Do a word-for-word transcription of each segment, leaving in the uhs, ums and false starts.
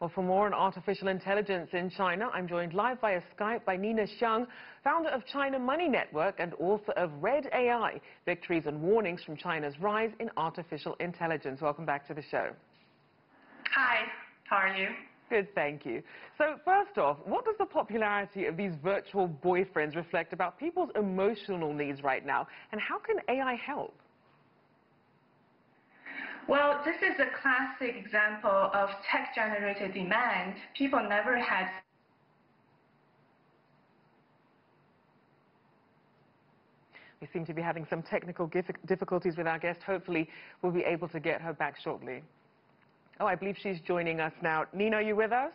Well, for more on artificial intelligence in China, I'm joined live via Skype by Nina Xiang, founder of China Money Network and author of Red A I, Victories and Warnings from China's Rise in Artificial Intelligence. Welcome back to the show. Hi, how are you? Good, thank you. So first off, what does the popularity of these virtual boyfriends reflect about people's emotional needs right now, and how can A I help? Well, this is a classic example of tech-generated demand. People never had We seem to be having some technical difficulties with our guest. Hopefully, we'll be able to get her back shortly. Oh, I believe she's joining us now. Nina, are you with us?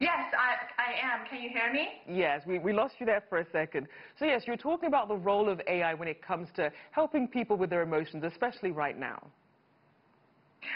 Yes, I, I am. Can you hear me? Yes, we, we lost you there for a second. So, yes, you're talking about the role of A I when it comes to helping people with their emotions, especially right now.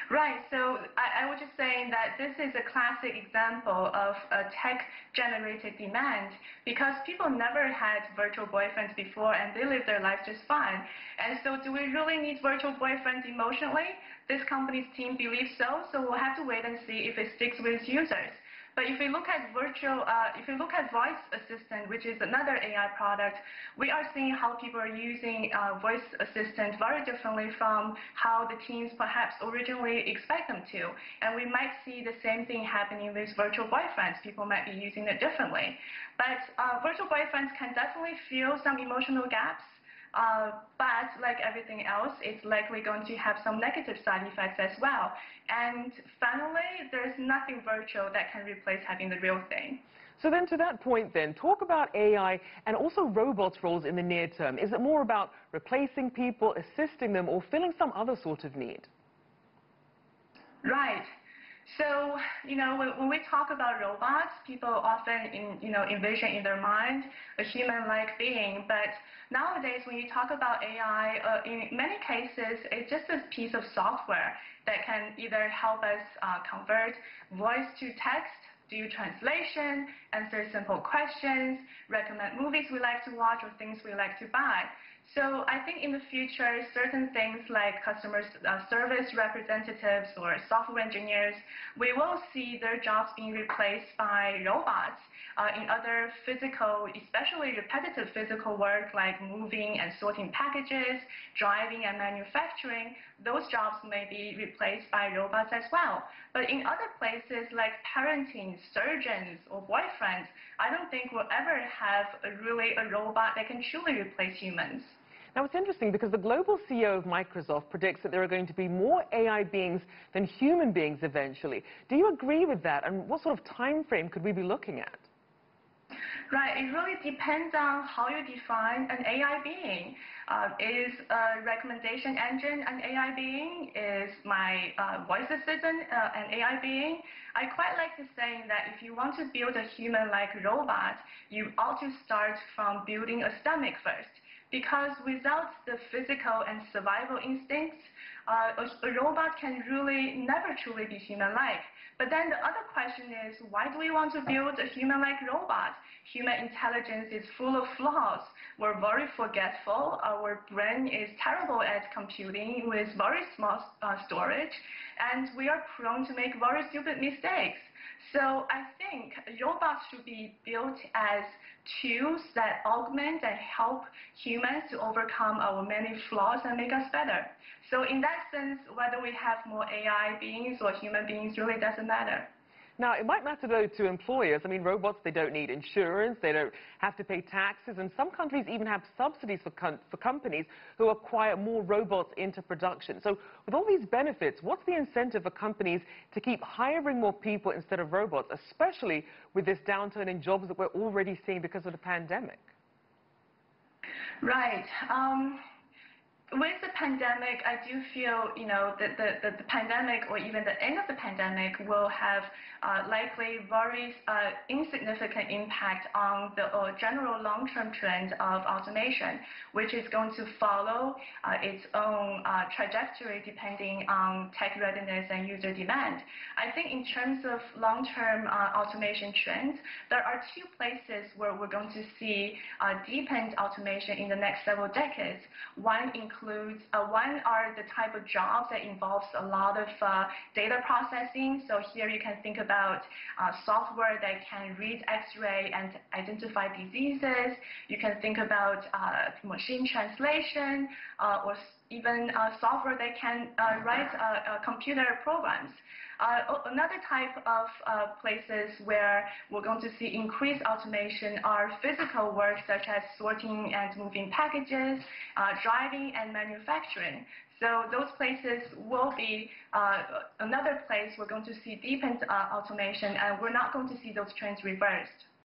Right. So I, I was just saying that this is a classic example of a tech-generated demand because people never had virtual boyfriends before and they live their life just fine. And so do we really need virtual boyfriends emotionally? This company's team believes so, so we'll have to wait and see if it sticks with users. But if we look at virtual, uh, if we look at voice assistant, which is another A I product, we are seeing how people are using uh, voice assistant very differently from how the teams perhaps originally expect them to. And we might see the same thing happening with virtual boyfriends. People might be using it differently. But uh, virtual boyfriends can definitely fill some emotional gaps. Uh, but like everything else, it's likely going to have some negative side effects as well. And finally, there's nothing virtual that can replace having the real thing. So then to that point then, talk about A I and also robots' roles in the near term. Is it more about replacing people, assisting them, or filling some other sort of need? Right. So, you know, when, when we talk about robots, people often, in, you know, envision in their mind a human-like being. But nowadays, when you talk about A I, uh, in many cases, it's just a piece of software that can either help us uh, convert voice to text, do translation, answer simple questions, recommend movies we like to watch or things we like to buy. So I think in the future, certain things like customer uh, service representatives or software engineers, we will see their jobs being replaced by robots uh, in other physical, especially repetitive physical work like moving and sorting packages, driving and manufacturing. Those jobs may be replaced by robots as well. But in other places like parenting, surgeons, or boyfriends, I don't think we'll ever have a, really a robot that can truly replace humans. Now, it's interesting because the global C E O of Microsoft predicts that there are going to be more A I beings than human beings eventually. Do you agree with that? And what sort of time frame could we be looking at? Right. It really depends on how you define an A I being. Uh, is a recommendation engine an A I being? Is my uh, voice assistant uh, an A I being? I quite like to say that if you want to build a human-like robot, you ought to start from building a stomach first. Because without the physical and survival instincts, uh, a, a robot can really never truly be human-like. But then the other question is, why do we want to build a human-like robot? Human intelligence is full of flaws. We're very forgetful. Our brain is terrible at computing with very small uh, storage. And we are prone to make very stupid mistakes. So I think robots should be built as tools that augment and help humans to overcome our many flaws and make us better. So in that sense, whether we have more A I beings or human beings really doesn't matter. Now, it might matter, though, to employers. I mean, robots, they don't need insurance, they don't have to pay taxes, and some countries even have subsidies for, com for companies who acquire more robots into production. So with all these benefits, what's the incentive for companies to keep hiring more people instead of robots, especially with this downturn in jobs that we're already seeing because of the pandemic? Right. Um... With the pandemic, I do feel, you know, that the, the, the pandemic or even the end of the pandemic will have uh, likely very uh, insignificant impact on the uh, general long-term trend of automation, which is going to follow uh, its own uh, trajectory depending on tech readiness and user demand. I think in terms of long-term uh, automation trends, there are two places where we're going to see uh, deepened automation in the next several decades. One includes includes, uh, one are the type of jobs that involves a lot of uh, data processing. So here you can think about uh, software that can read X-ray and identify diseases. You can think about uh, machine translation uh, or even uh, software that can uh, write uh, uh, computer programs. Uh, another type of uh, places where we're going to see increased automation are physical work such as sorting and moving packages, uh, driving and manufacturing. So those places will be uh, another place we're going to see deepened uh, automation, and we're not going to see those trends reversed.